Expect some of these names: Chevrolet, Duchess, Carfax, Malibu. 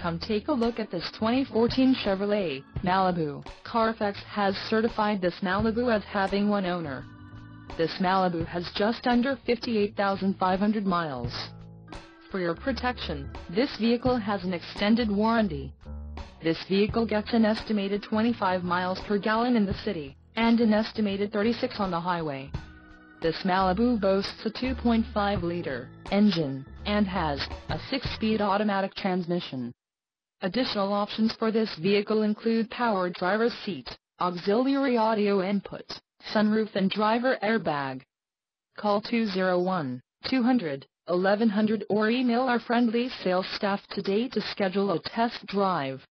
Come take a look at this 2014 Chevrolet Malibu. Carfax has certified this Malibu as having one owner. This Malibu has just under 58,500 miles. For your protection, this vehicle has an extended warranty. This vehicle gets an estimated 25 miles per gallon in the city, and an estimated 36 on the highway. This Malibu boasts a 2.5-liter engine, and has a 6-speed automatic transmission. Additional options for this vehicle include power driver's seat, auxiliary audio input, sunroof and driver airbag. Call 201-200-1100 or email our friendly sales staff today to schedule a test drive.